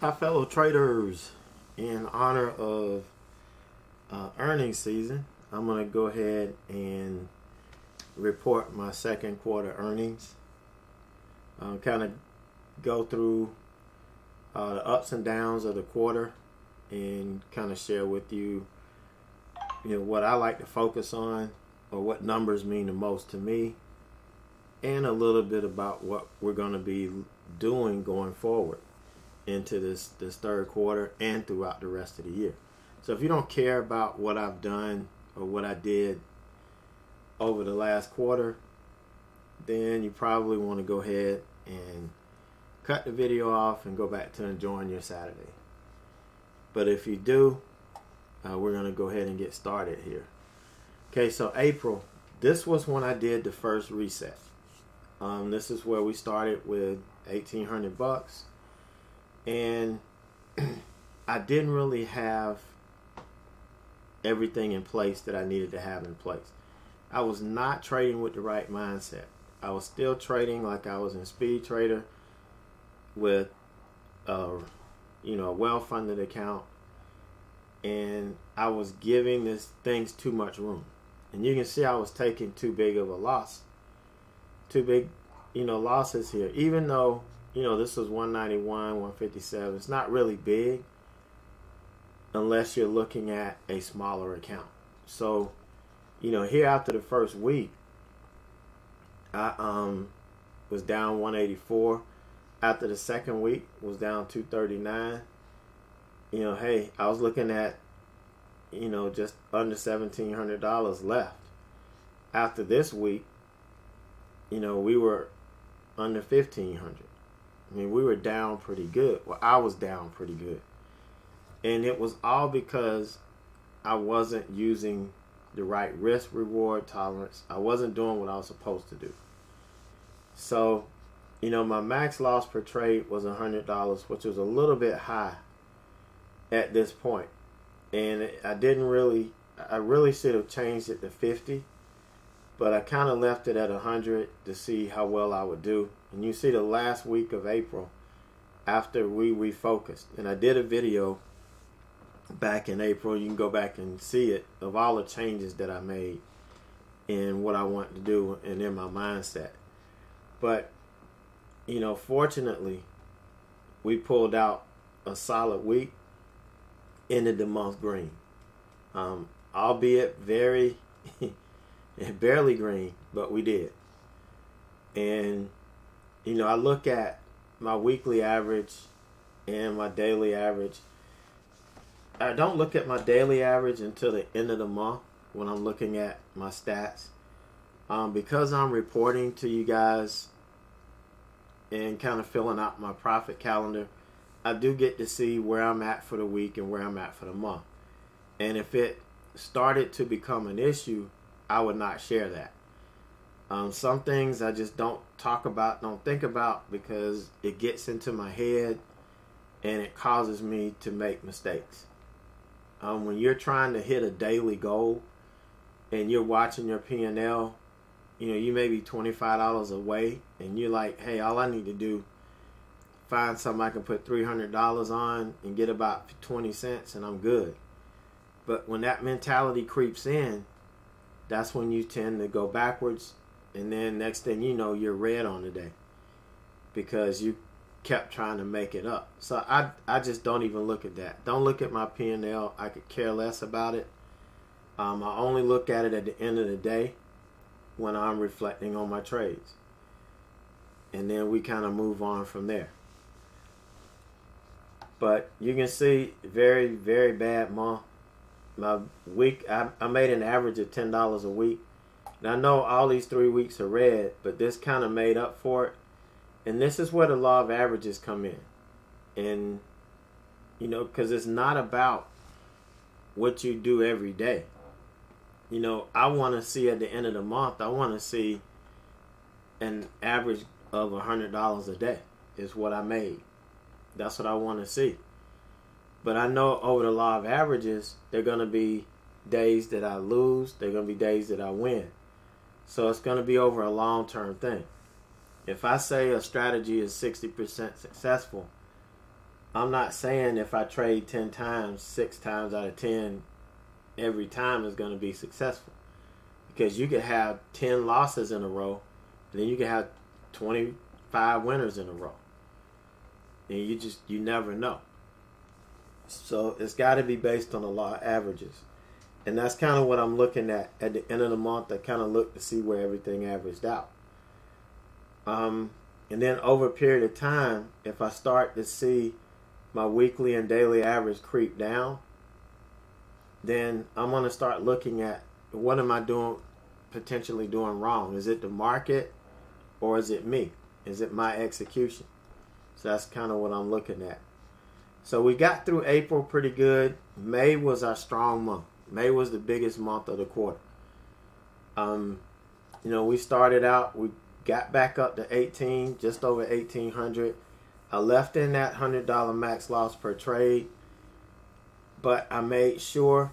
Hi fellow traders, in honor of earnings season, I'm going to go ahead and report my second quarter earnings. Kind of go through the ups and downs of the quarter and kind of share with you, what I like to focus on or what numbers mean the most to me, and a little bit about what we're going to be doing going forward into this third quarter and throughout the rest of the year. So if you don't care about what I've done or what I did over the last quarter, then you probably want to go ahead and cut the video off and go back to enjoying your Saturday. But if you do, we're going to go ahead and get started here. Okay, so April, this was when I did the first reset. This is where we started with 1,800 bucks. And I didn't really have everything in place that I needed to have in place. I was not trading with the right mindset. I was still trading like I was in Speed Trader with a well-funded account, and I was giving these things too much room. And you can see I was taking too big of a loss, losses here, even though this was 191, 157. It's not really big unless you're looking at a smaller account. So, here after the first week, I was down 184. After the second week, was down 239. Hey, I was looking at, just under $1,700 left. After this week, we were under 1,500. I mean, we were down pretty good. Well, I was down pretty good. And it was all because I wasn't using the right risk-reward tolerance. I wasn't doing what I was supposed to do. So, my max loss per trade was $100, which was a little bit high at this point. And I really should have changed it to 50, but I kind of left it at 100 to see how well I would do. And you see the last week of April after we refocused. And I did a video back in April. You can go back and see it, of all the changes that I made and what I want to do and in my mindset. But, fortunately, we pulled out a solid week, ended the month green. Albeit very, barely green, but we did. And I look at my weekly average and my daily average. I don't look at my daily average until the end of the month when I'm looking at my stats. Because I'm reporting to you guys and kind of filling out my profit calendar, I do get to see where I'm at for the week and where I'm at for the month. And if it started to become an issue, I would not share that. Some things I just don't talk about, don't think about, because it gets into my head and it causes me to make mistakes. When you're trying to hit a daily goal and you're watching your P&L, you may be $25 away and you're like, hey, all I need to do, find something I can put $300 on and get about 20 cents and I'm good. But when that mentality creeps in, that's when you tend to go backwards. And then next thing you know, you're red on the day because you kept trying to make it up. So I just don't even look at that. Don't look at my P&L. I could care less about it. I only look at it at the end of the day when I'm reflecting on my trades. And then we kind of move on from there. But you can see very, very bad month. My week, I made an average of $10 a week. And I know all these 3 weeks are red, but this kind of made up for it. And this is where the law of averages come in. And, because it's not about what you do every day. I want to see at the end of the month, I want to see an average of $100 a day is what I made. That's what I want to see. But I know over the law of averages, there are going to be days that I lose. There are going to be days that I win. So it's going to be over a long-term thing. If I say a strategy is 60% successful, I'm not saying if I trade 10 times, 6 times out of 10, every time is going to be successful. Because you could have 10 losses in a row, and then you could have 25 winners in a row. And you never know. So it's got to be based on a lot of averages. And that's kind of what I'm looking at. At the end of the month, I kind of look to see where everything averaged out. And then over a period of time, if I start to see my weekly and daily average creep down, then I'm going to start looking at what am I potentially doing wrong. Is it the market or is it me? Is it my execution? So that's kind of what I'm looking at. So we got through April pretty good. May was our strong month. May was the biggest month of the quarter. You know, we started out, we got back up to 18, just over 1,800. I left in that $100 max loss per trade, but I made sure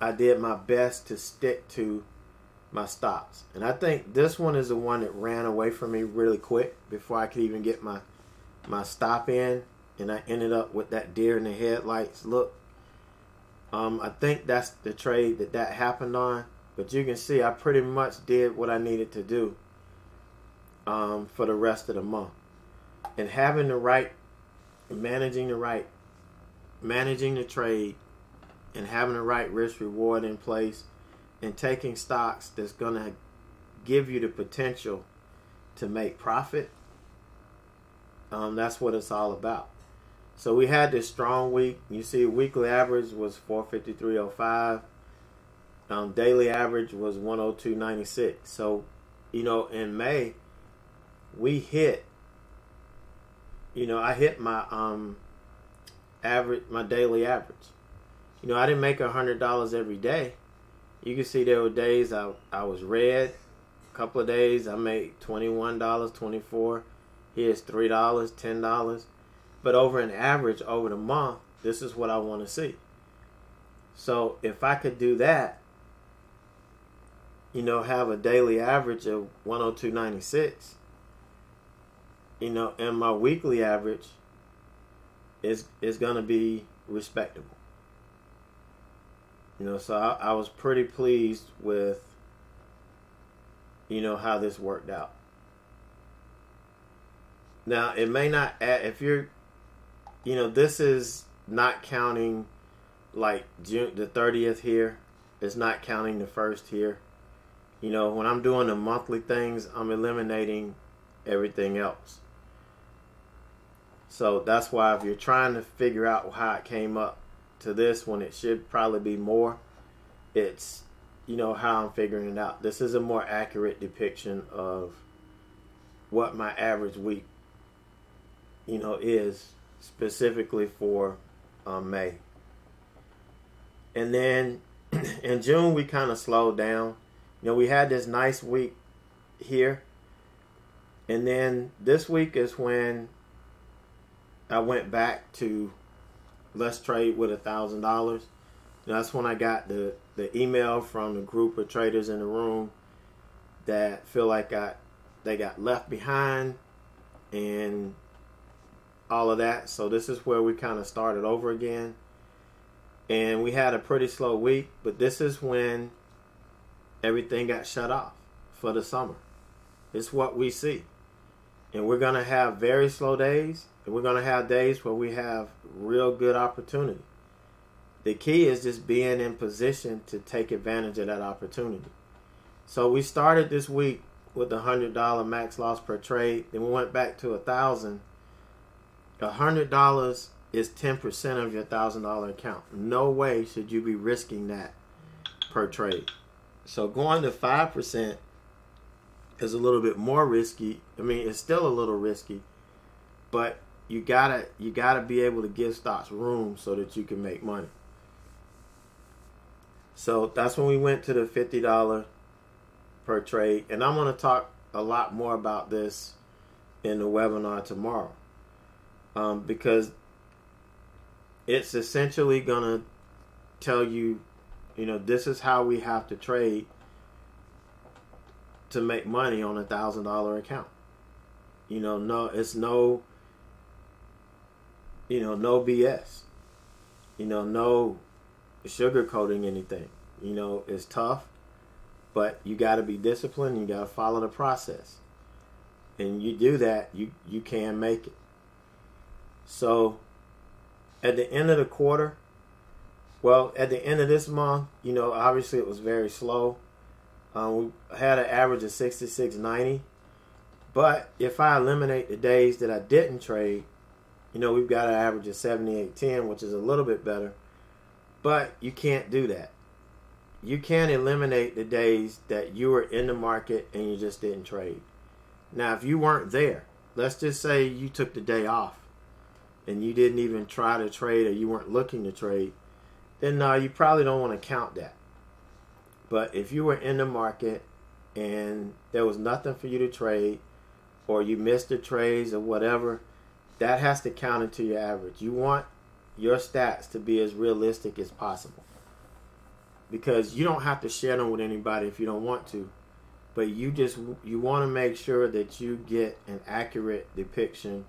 I did my best to stick to my stops. And I think this one is the one that ran away from me really quick before I could even get my stop in. And I ended up with that deer in the headlights look. I think that's the trade that happened on. But you can see I pretty much did what I needed to do for the rest of the month. And managing the trade and having the right risk reward in place and taking stocks that's going to give you the potential to make profit, that's what it's all about. So we had this strong week. You see weekly average was 453.05. Daily average was 102.96. So, you know, in May, we hit, you know, I hit my average, my daily average. You know, I didn't make $100 every day. You can see there were days I was red. A couple of days I made $21, $24. Here's $3, $10. But over an average, over the month, this is what I want to see. So if I could do that, you know, have a daily average of 102.96, you know, and my weekly average is going to be respectable. You know, so I was pretty pleased with, you know, how this worked out. Now, it may not add, if you're, you know, this is not counting like June the 30th here. It's not counting the first here. You know, when I'm doing the monthly things, I'm eliminating everything else. So that's why if you're trying to figure out how it came up to this when it should probably be more, it's, you know, how I'm figuring it out. This is a more accurate depiction of what my average week, you know, is specifically for May. And then in June, we kind of slowed down. You know, we had this nice week here. And then this week is when I went back to let's trade with $1,000. That's when I got the email from the group of traders in the room that feel like they got left behind and all of that. So this is where we kind of started over again. And we had a pretty slow week, but this is when everything got shut off for the summer. It's what we see. And we're going to have very slow days, and we're going to have days where we have real good opportunity. The key is just being in position to take advantage of that opportunity. So we started this week with a $100 max loss per trade, then we went back to $1,000. $100 is 10% of your $1,000 account. No way should you be risking that per trade. So going to 5% is a little bit more risky. I mean, it's still a little risky, but you gotta be able to give stocks room so that you can make money. So that's when we went to the $50 per trade, and I'm going to talk a lot more about this in the webinar tomorrow. Because it's essentially gonna tell you, you know, this is how we have to trade to make money on $1,000 account. You know, no, it's no You know, no BS. You know, no sugarcoating anything. You know, it's tough, but you got to be disciplined. You got to follow the process. And you do that, you can make it. So at the end of the quarter, well, at the end of this month, you know, obviously it was very slow. We had an average of 66.90. But if I eliminate the days that I didn't trade, you know, we've got an average of 78.10, which is a little bit better. But you can't do that. You can't eliminate the days that you were in the market and you just didn't trade. Now, if you weren't there, let's just say you took the day off and you didn't even try to trade or you weren't looking to trade, then no, you probably don't want to count that. But if you were in the market and there was nothing for you to trade or you missed the trades or whatever, that has to count into your average. You want your stats to be as realistic as possible because you don't have to share them with anybody if you don't want to. But you want to make sure that you get an accurate depiction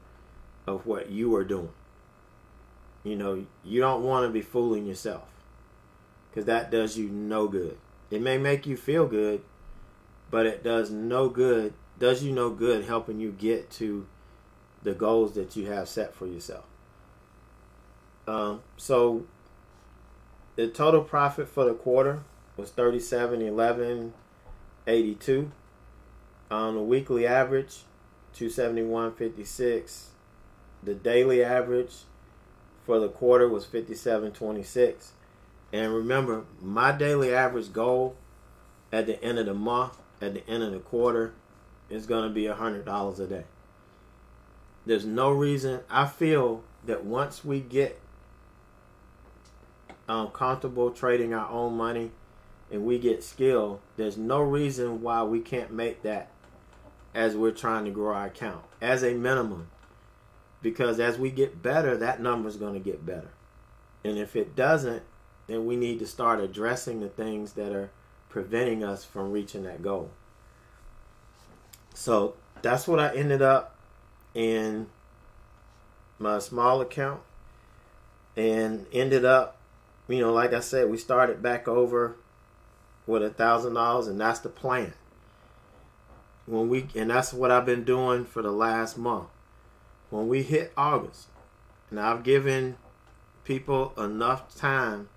of what you are doing. You know, you don't want to be fooling yourself because that does you no good. It may make you feel good, but it does you no good helping you get to the goals that you have set for yourself. So the total profit for the quarter was 37.11.82 on the weekly average, 271.56. The daily average for the quarter was 57.26. And remember, my daily average goal at the end of the month, at the end of the quarter, is going to be $100 a day. There's no reason. I feel that once we get comfortable trading our own money, and we get skill, there's no reason why we can't make that as we're trying to grow our account as a minimum. Because as we get better, that number's going to get better. And if it doesn't, then we need to start addressing the things that are preventing us from reaching that goal. So that's what I ended up in my small account and ended up, you know, like I said, we started back over with $1,000, and that's the plan. And that's what I've been doing for the last month. When we hit August, and I've given people enough time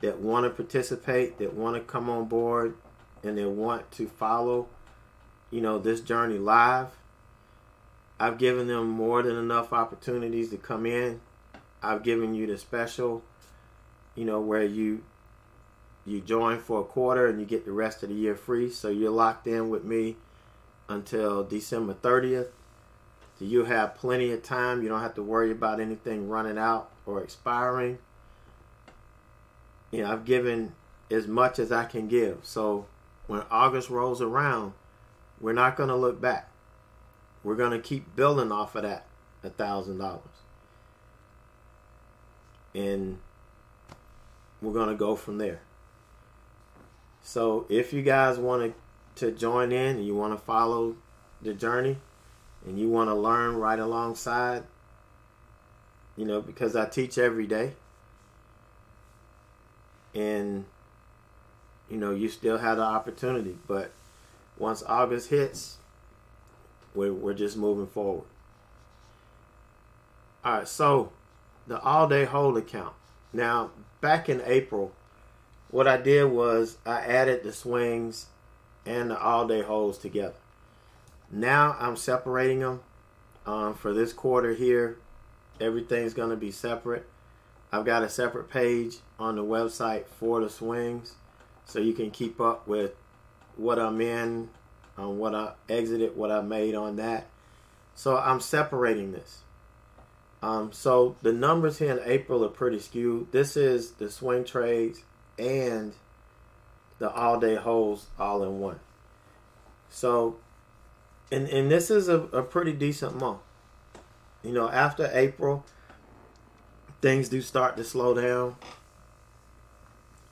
that want to participate, that want to come on board, and they want to follow, you know, this journey live. I've given them more than enough opportunities to come in. I've given you the special, you know, where you join for a quarter and you get the rest of the year free. So you're locked in with me until December 30th. So you have plenty of time. You don't have to worry about anything running out or expiring. You know, I've given as much as I can give. So when August rolls around, we're not going to look back. We're going to keep building off of that $1,000. And we're going to go from there. So if you guys want to join in and you want to follow the journey and you want to learn right alongside, you know, because I teach every day and, you know, you still have the opportunity. But once August hits, we're just moving forward. All right, so the all-day hold account. Now, back in April, what I did was I added the swings and the all-day holds together. Now I'm separating them. For this quarter here, everything's going to be separate. I've got a separate page on the website for the swings, so you can keep up with what I'm in, on what I exited, what I made on that. So I'm separating this. So the numbers here in April are pretty skewed. This is the swing trades and the all-day holds all in one. So, and this is a pretty decent month. You know, after April, things do start to slow down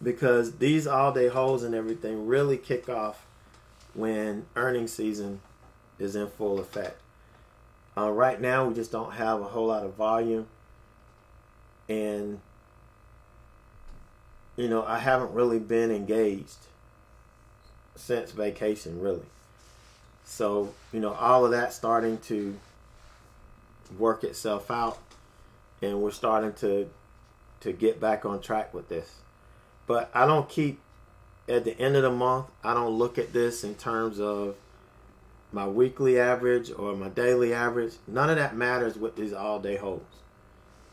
because these all-day holds and everything really kick off when earnings season is in full effect. Right now, we just don't have a whole lot of volume. And, you know, I haven't really been engaged since vacation, really. So, you know, all of that's starting to work itself out, and we're starting to get back on track with this. But I don't keep, at the end of the month, I don't look at this in terms of my weekly average or my daily average. None of that matters with these all-day holds.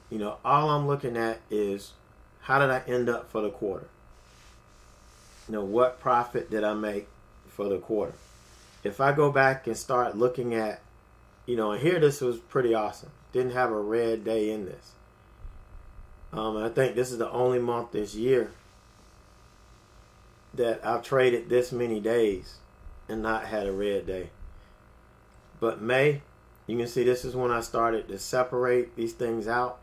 You know, all I'm looking at is how did I end up for the quarter? You know, what profit did I make for the quarter? If I go back and start looking at, you know, and here this was pretty awesome. Didn't have a red day in this. I think this is the only month this year that I've traded this many days and not had a red day. But May, you can see this is when I started to separate these things out,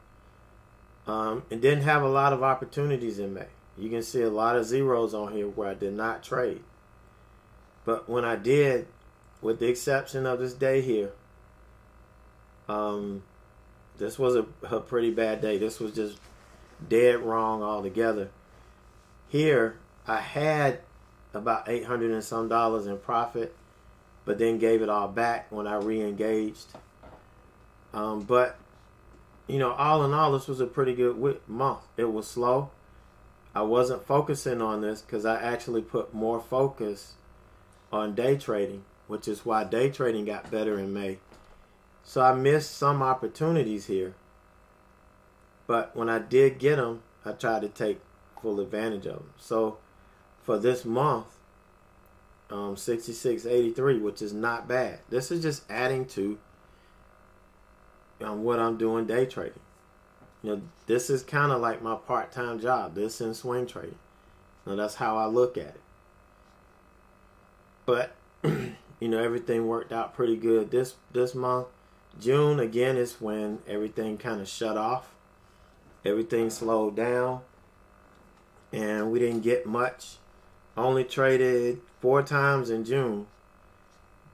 and didn't have a lot of opportunities in May. You can see a lot of zeros on here where I did not trade. But when I did, with the exception of this day here, this was a pretty bad day. This was just dead wrong altogether. Here, I had about $800 and some in profit, but then gave it all back when I re-engaged. But, you know, all in all, this was a pretty good month. It was slow. I wasn't focusing on this because I actually put more focus on day trading, which is why day trading got better in May. So I missed some opportunities here, but when I did get them, I tried to take full advantage of them. So for this month, 66.83, which is not bad. This is just adding to what I'm doing day trading. You know, this is kind of like my part-time job. This and swing trading. Now that's how I look at it. But you know, everything worked out pretty good this month. June again is when everything kind of shut off. Everything slowed down, and we didn't get much. Only traded 4 times in June.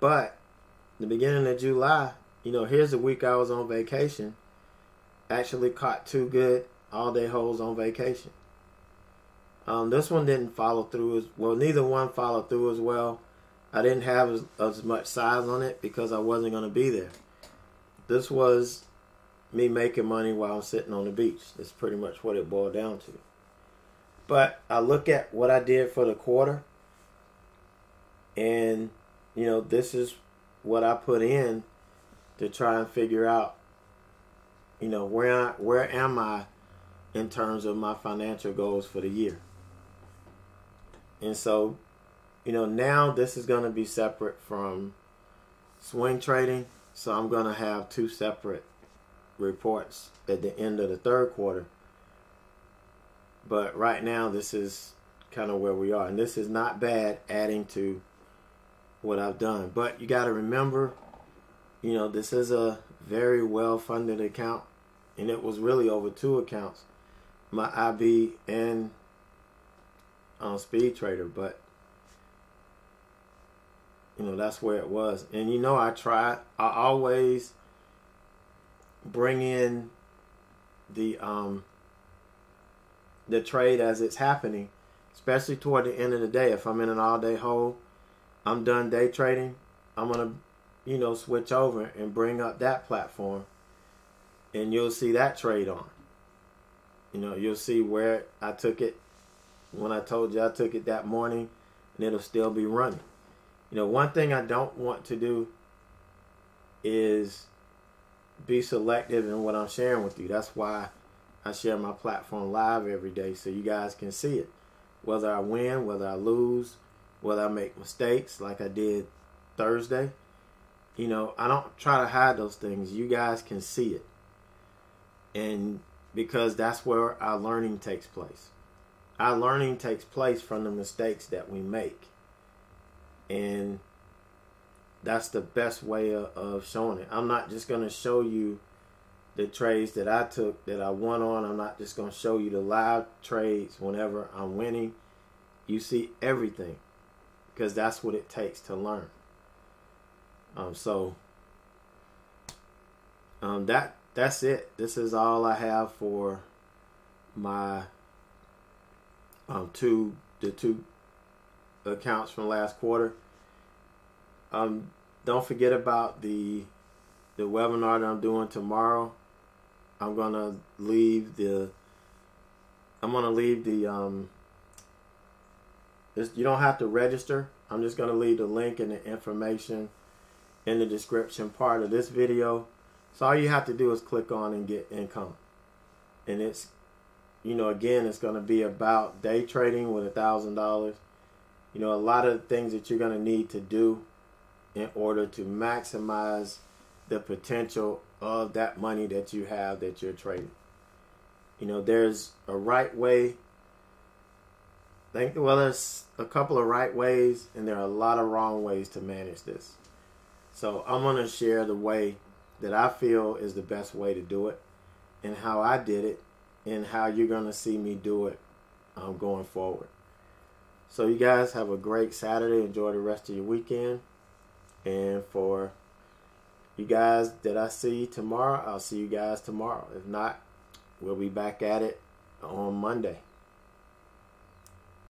But the beginning of July, you know, here's the week I was on vacation. Actually caught 2 good all-day holds on vacation. This one didn't follow through as well. Neither one followed through as well. I didn't have as much size on it because I wasn't going to be there. This was me making money while I'm sitting on the beach. That's pretty much what it boiled down to. But I look at what I did for the quarter, and, you know, this is what I put in to try and figure out, you know, where am I in terms of my financial goals for the year. And so, you know, now this is going to be separate from swing trading. So I'm going to have 2 separate reports at the end of the 3rd quarter. But right now, this is kind of where we are. And this is not bad, adding to what I've done. But you got to remember, you know, this is a very well-funded account. And it was really over 2 accounts. My IB and Speed Trader. But, you know, that's where it was. And, you know, I always bring in the trade as it's happening, especially toward the end of the day. If I'm in an all-day hold, I'm done day trading, I'm gonna, you know, switch over and bring up that platform, and you'll see that trade on. You know, you'll see where I took it when I told you I took it that morning, and it'll still be running. You know, one thing I don't want to do is be selective in what I'm sharing with you. That's why I share my platform live every day so you guys can see it. Whether I win, whether I lose, whether I make mistakes like I did Thursday. You know, I don't try to hide those things. You guys can see it. And because that's where our learning takes place. Our learning takes place from the mistakes that we make. And that's the best way of showing it. I'm not just going to show you the trades that I took that I won on. I'm not just going to show you the live trades whenever I'm winning. You see everything, because that's what it takes to learn. That's it. This is all I have for my two accounts from last quarter. Don't forget about the webinar that I'm doing tomorrow. I'm gonna leave the you don't have to register. I'm just gonna leave the link and the information in the description part of this video. So all you have to do is click on and get income. And it's, you know, again, it's gonna be about day trading with $1,000. You know, a lot of things that you're gonna need to do in order to maximize the potential of that money that you have that you're trading. You know, there's a right way. There's a couple of right ways and there are a lot of wrong ways to manage this. So I'm going to share the way that I feel is the best way to do it and how I did it and how you're going to see me do it going forward. So you guys have a great Saturday. Enjoy the rest of your weekend. And for you guys that I see tomorrow, I'll see you guys tomorrow. If not, we'll be back at it on Monday.